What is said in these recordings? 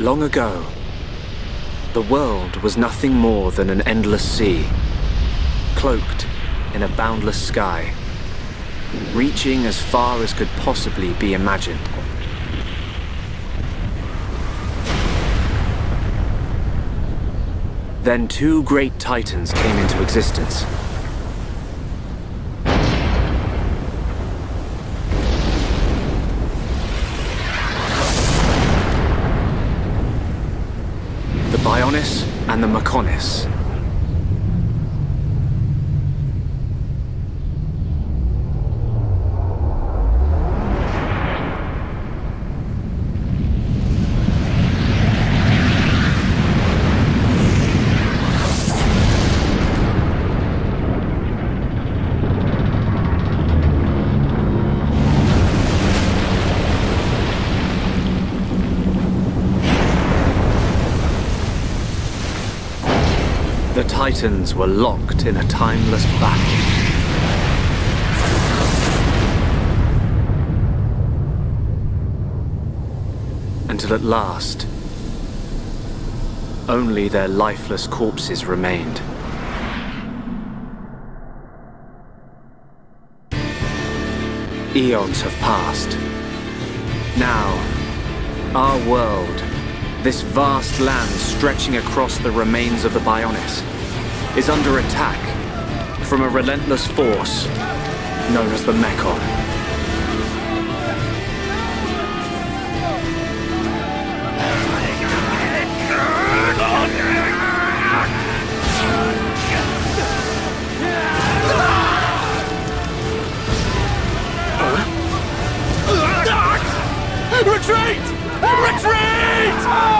Long ago, the world was nothing more than an endless sea, cloaked in a boundless sky, reaching as far as could possibly be imagined. Then two great titans came into existence. The Bionis and the Mechonis. The Titans were locked in a timeless battle. Until at last, only their lifeless corpses remained. Eons have passed. Now, our world, this vast land stretching across the remains of the Bionis, is under attack from a relentless force known as the Mechon. Retreat! Retreat! Ah!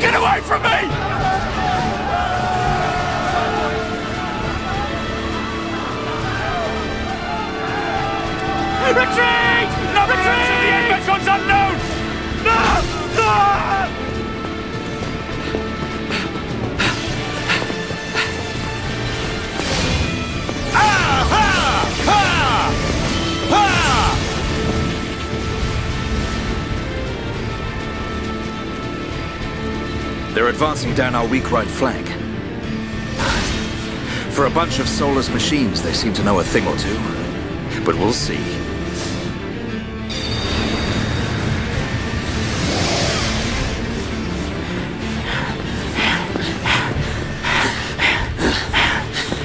Get away from me! Retreat! No retreat! The end one's unknown! No! No! Ah! Ha! Ha! Ha! They're advancing down our weak right flank. For a bunch of soulless machines, they seem to know a thing or two. But we'll see.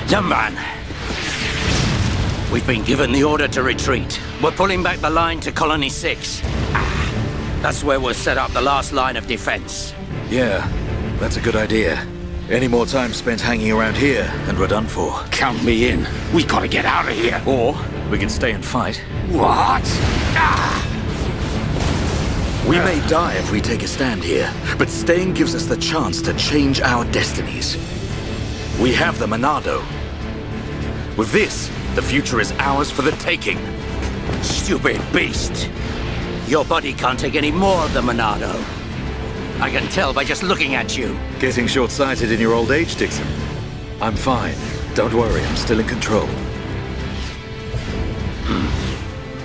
Dunban! We've been given the order to retreat. We're pulling back the line to Colony 6. That's where we'll set up the last line of defense. Yeah, that's a good idea. Any more time spent hanging around here, and we're done for. Count me in. We gotta get out of here. Or we can stay and fight. What? Ah! We may die if we take a stand here, but staying gives us the chance to change our destinies. We have the Monado. With this, the future is ours for the taking. Stupid beast. Your body can't take any more of the Monado. I can tell by just looking at you. Getting short-sighted in your old age, Dixon. I'm fine. Don't worry, I'm still in control.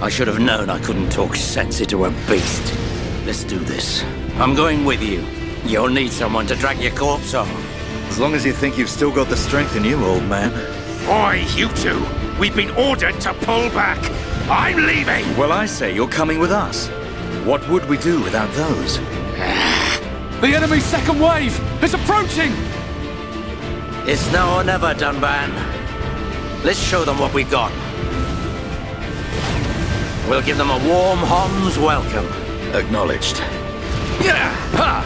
I should have known I couldn't talk sense into a beast. Let's do this. I'm going with you. You'll need someone to drag your corpse on. As long as you think you've still got the strength in you, old man. Oi, you two! We've been ordered to pull back! I'm leaving! Well, I say you're coming with us. What would we do without those? The enemy's second wave is approaching! It's now or never, Dunban. Let's show them what we've got. We'll give them a warm Homs welcome. Acknowledged. Yeah! Ha!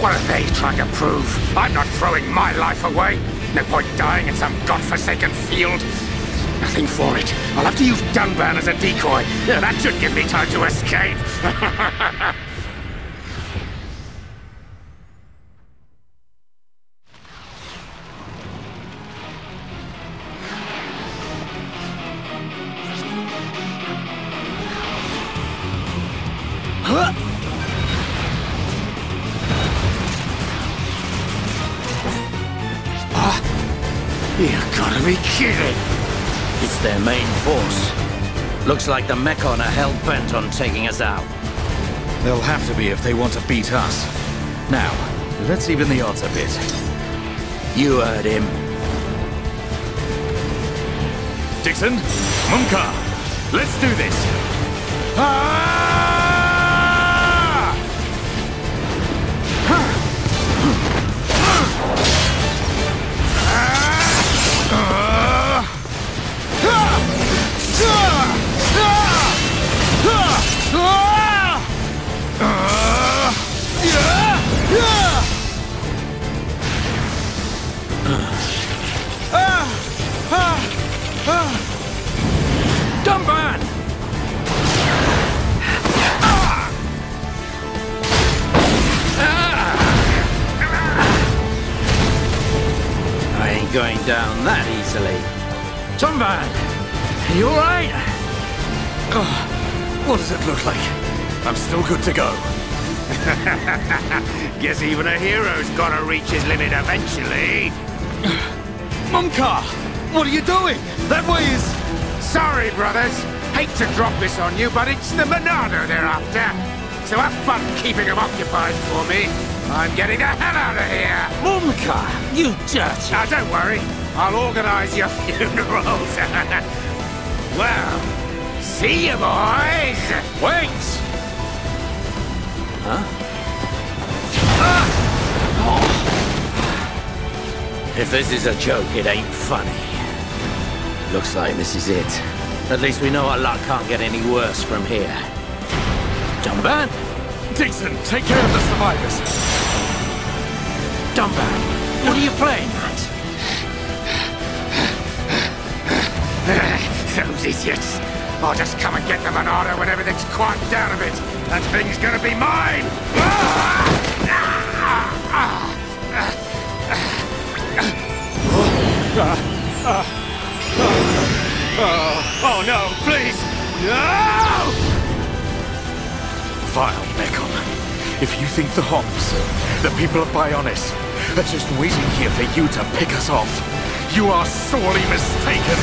What are they trying to prove? I'm not throwing my life away. No point dying in some godforsaken field. Nothing for it. I'll have to use Dunban as a decoy. Yeah, that should give me time to escape. You gotta be kidding! It's their main force. Looks like the Mechon are hell-bent on taking us out. They'll have to be if they want to beat us. Now, let's even the odds a bit. You heard him. Dixon, Mumkhar, let's do this! Dunban! I ain't going down that easily. Dunban! You alright? Oh, what does it look like? I'm still good to go. Guess even a hero's gotta reach his limit eventually. Mumkhar! What are you doing? That way is... Sorry, brothers. Hate to drop this on you, but it's the Monado they're after. So have fun keeping them occupied for me. I'm getting the hell out of here! Mumkhar, you dirty... Now, don't worry. I'll organise your funerals. Well, see you, boys! Wait! Huh? Ah! Oh. If this is a joke, it ain't funny. Looks like this is it. At least we know our luck can't get any worse from here. Dunban! Dixon, take care of the survivors! Dunban, what are you playing at? Those idiots! I'll just come and get the Monado when everything's quieted down a bit! That thing's gonna be mine! Oh no, please! No! Vile Mechon, if you think the Homs, the people of Bionis, are just waiting here for you to pick us off, you are sorely mistaken!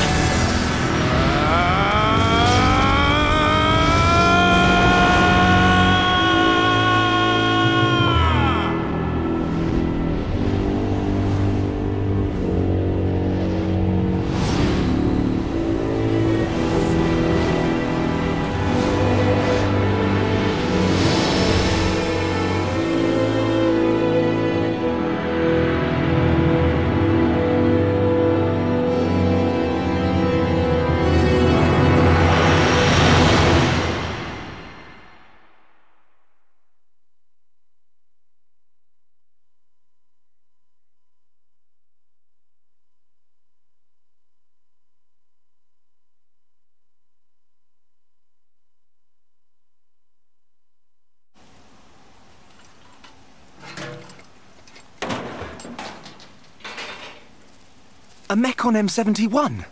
A Mecon M71!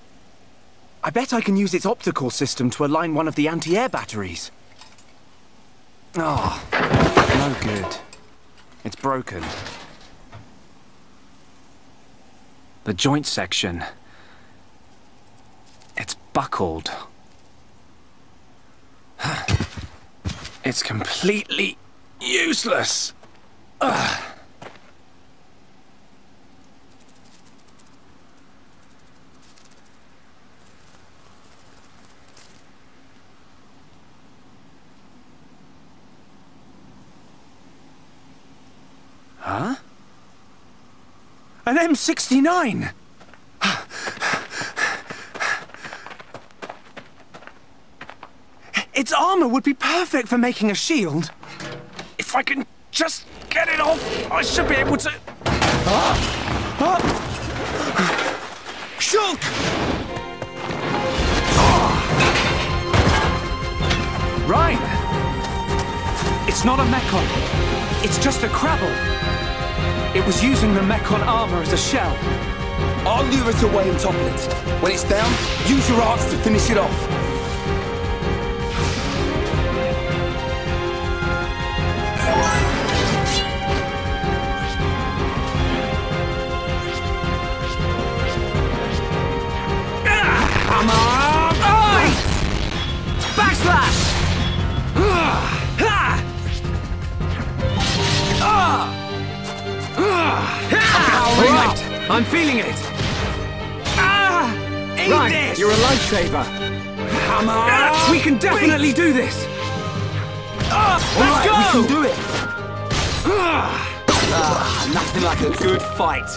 I bet I can use its optical system to align one of the anti-air batteries. Ah, oh, no good. It's broken. The joint section... It's buckled. It's completely... useless! Ugh. Huh? An M69! Its armor would be perfect for making a shield. If I can just get it off, I should be able to... Ah! Ah! Shulk! Ah! Ryan! It's not a Mechon. It's just a crabble. It was using the Mechon armor as a shell. I'll lure it away and topple it. When it's down, use your arts to finish it off. I'm feeling it! Ah! Eat Ryan, this! You're a lifesaver! Come on! Ah, we can definitely do this! Ah, let's go! We can do it! Ah, nothing like a good fight!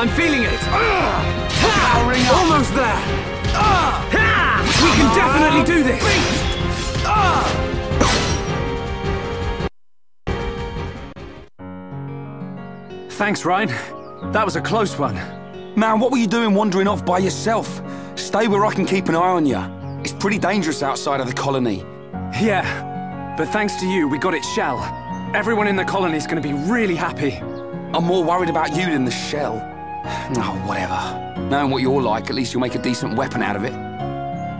I'm feeling it! Powering up. Almost there! We can definitely do this! Thanks, Ryan. That was a close one. Man, what were you doing wandering off by yourself? Stay where I can keep an eye on you. It's pretty dangerous outside of the colony. Yeah, but thanks to you, we got it shell. Everyone in the colony is going to be really happy. I'm more worried about you than the shell. Oh, whatever. Knowing what you're like, at least you'll make a decent weapon out of it.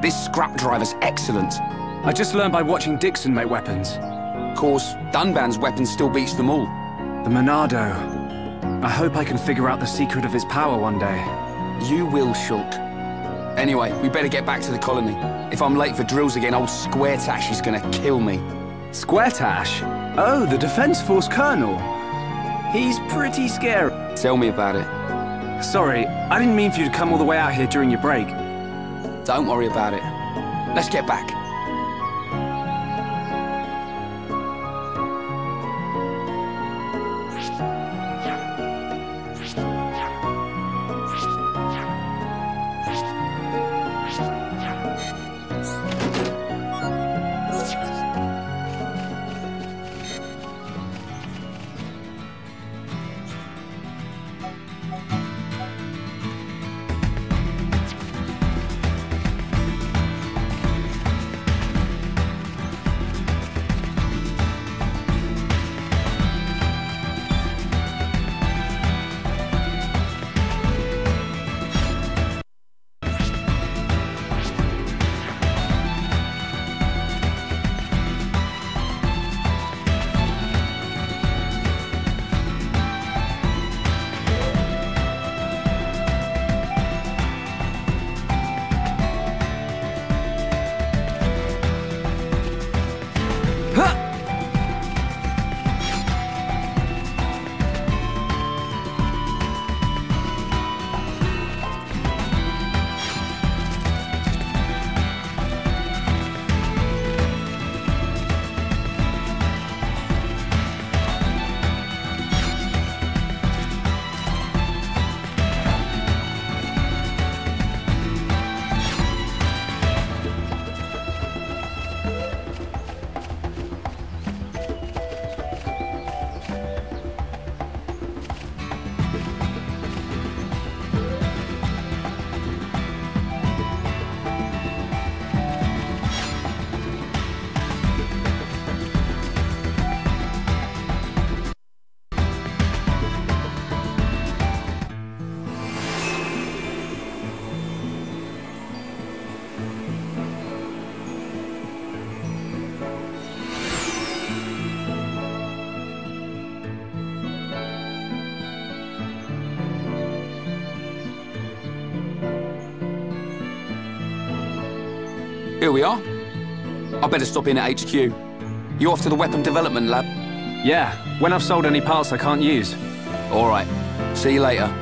This scrap driver's excellent. I just learned by watching Dixon make weapons. Of course, Dunban's weapon still beats them all. The Monado. I hope I can figure out the secret of his power one day. You will, Shulk. Anyway, we better get back to the colony. If I'm late for drills again, old Square Tash is gonna kill me. Square Tash? Oh, the Defense Force Colonel. He's pretty scary. Tell me about it. Sorry, I didn't mean for you to come all the way out here during your break. Don't worry about it. Let's get back. Here we are. I better stop in at HQ. You off to the Weapon Development Lab? Yeah, when I've sold any parts I can't use. All right. See you later.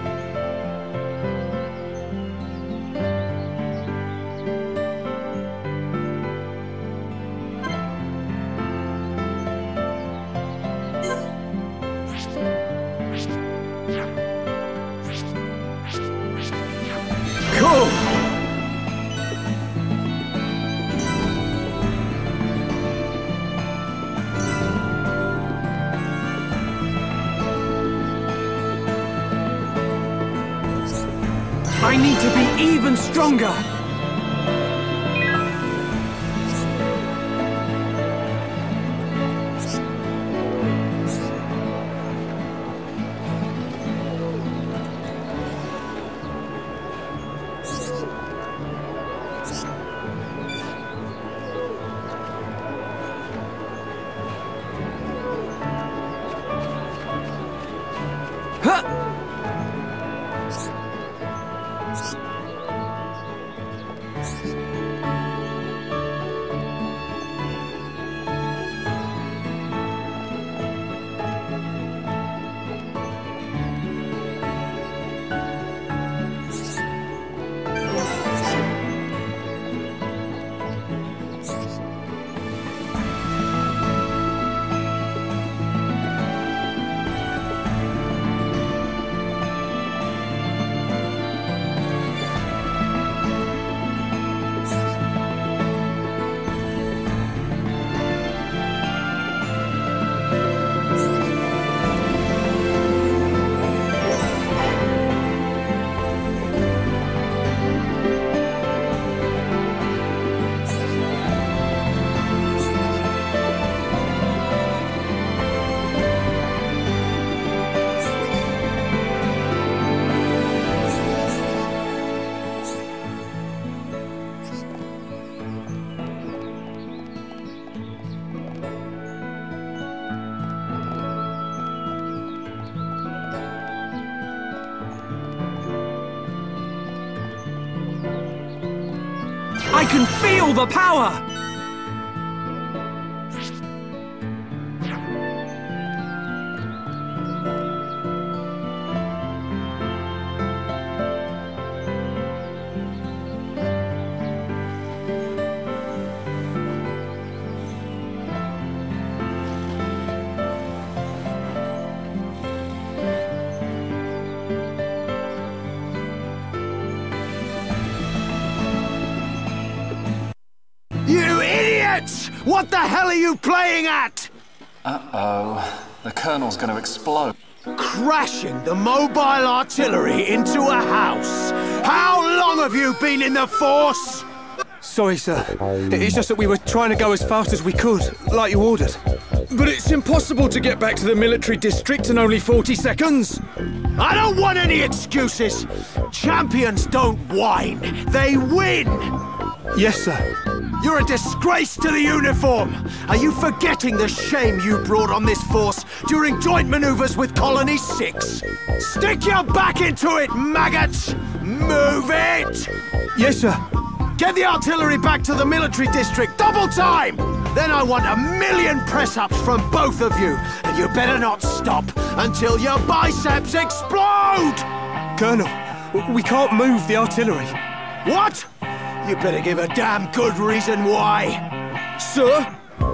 I need to be even stronger! I can feel the power! What the hell are you playing at? Uh-oh. The colonel's going to explode. Crashing the mobile artillery into a house. How long have you been in the force? Sorry, sir. It's just that we were trying to go as fast as we could, like you ordered. But it's impossible to get back to the military district in only 40 seconds. I don't want any excuses. Champions don't whine. They win. Yes, sir. You're a disgrace to the uniform! Are you forgetting the shame you brought on this force during joint maneuvers with Colony 6? Stick your back into it, maggots! Move it! Yes, sir. Get the artillery back to the military district double time! Then I want 1,000,000 press-ups from both of you, and you better not stop until your biceps explode! Colonel, we can't move the artillery. What? You better give a damn good reason why. Sir,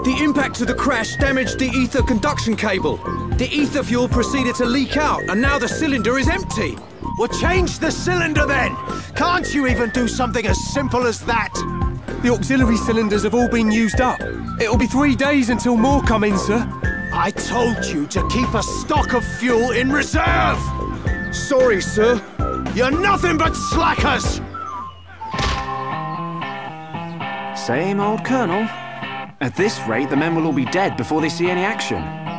the impact of the crash damaged the ether conduction cable. The ether fuel proceeded to leak out, and now the cylinder is empty. Well, change the cylinder then. Can't you even do something as simple as that? The auxiliary cylinders have all been used up. It'll be 3 days until more come in, sir. I told you to keep a stock of fuel in reserve. Sorry, sir. You're nothing but slackers. Same old colonel. At this rate, the men will all be dead before they see any action.